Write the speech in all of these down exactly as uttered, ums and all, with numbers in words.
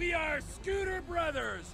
We are Scooter Brothers!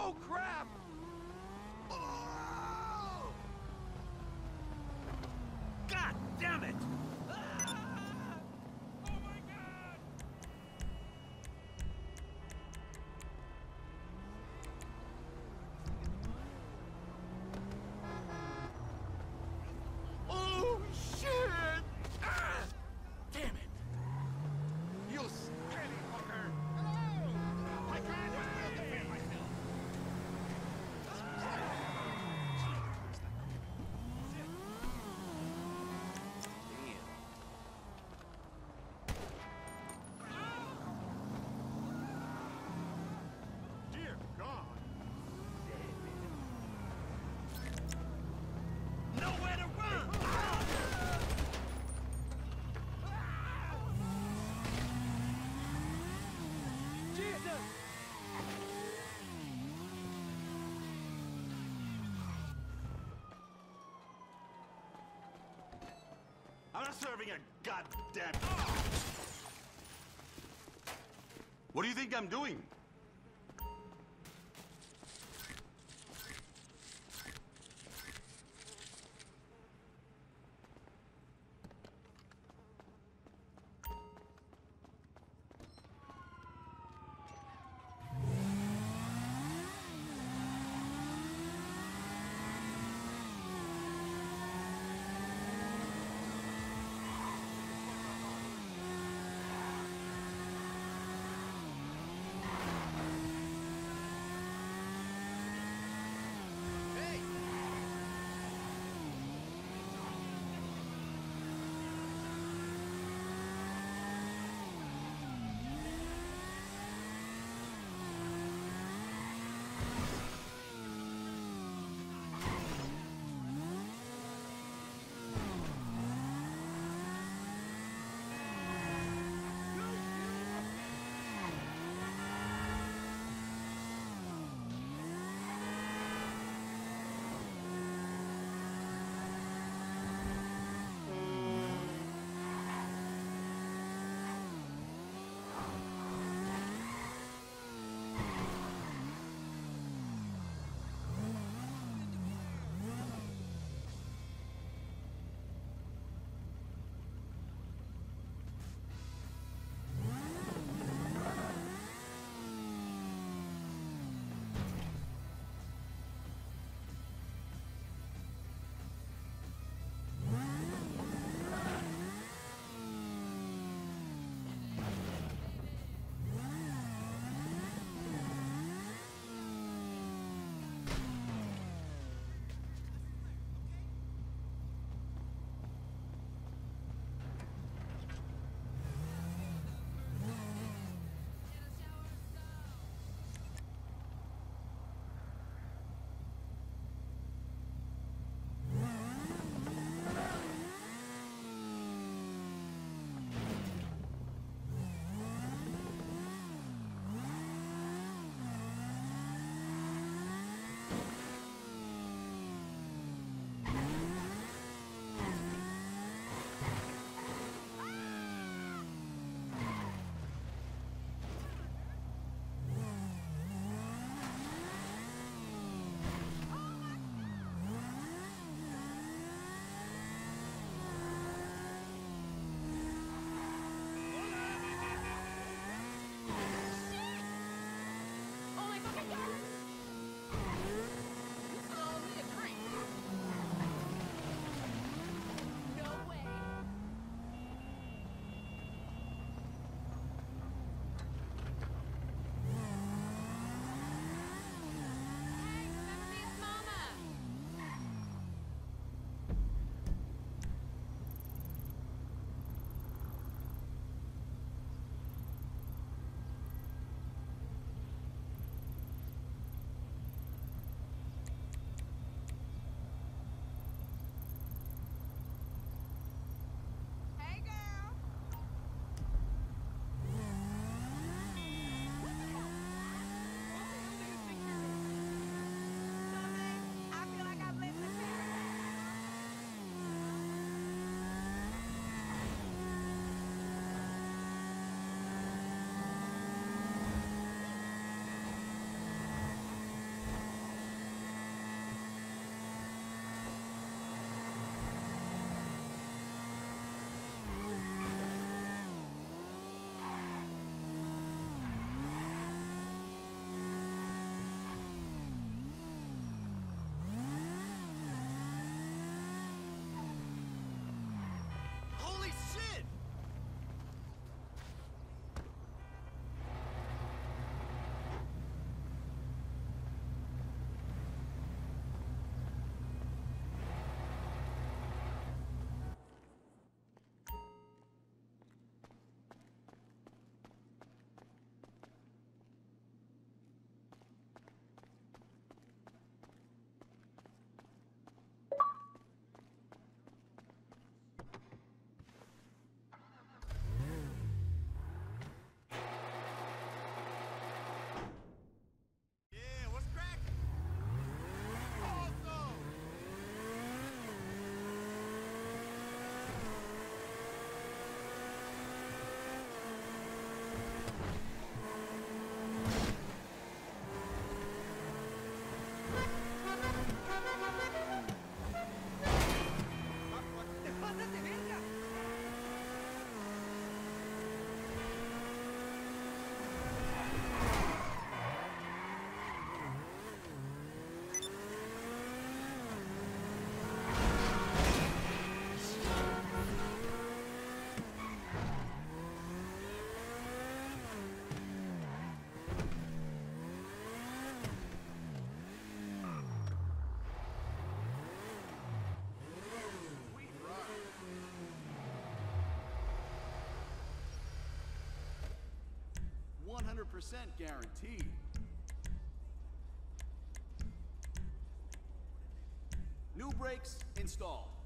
Oh, crap! Oh! God damn it! Ah! Oh my God! Oh shit! Ah! Damn it! You skinny fucker! Oh! I can't defend myself! I'm not serving a goddamn... Oh! What do you think I'm doing? one hundred percent guaranteed. New brakes installed.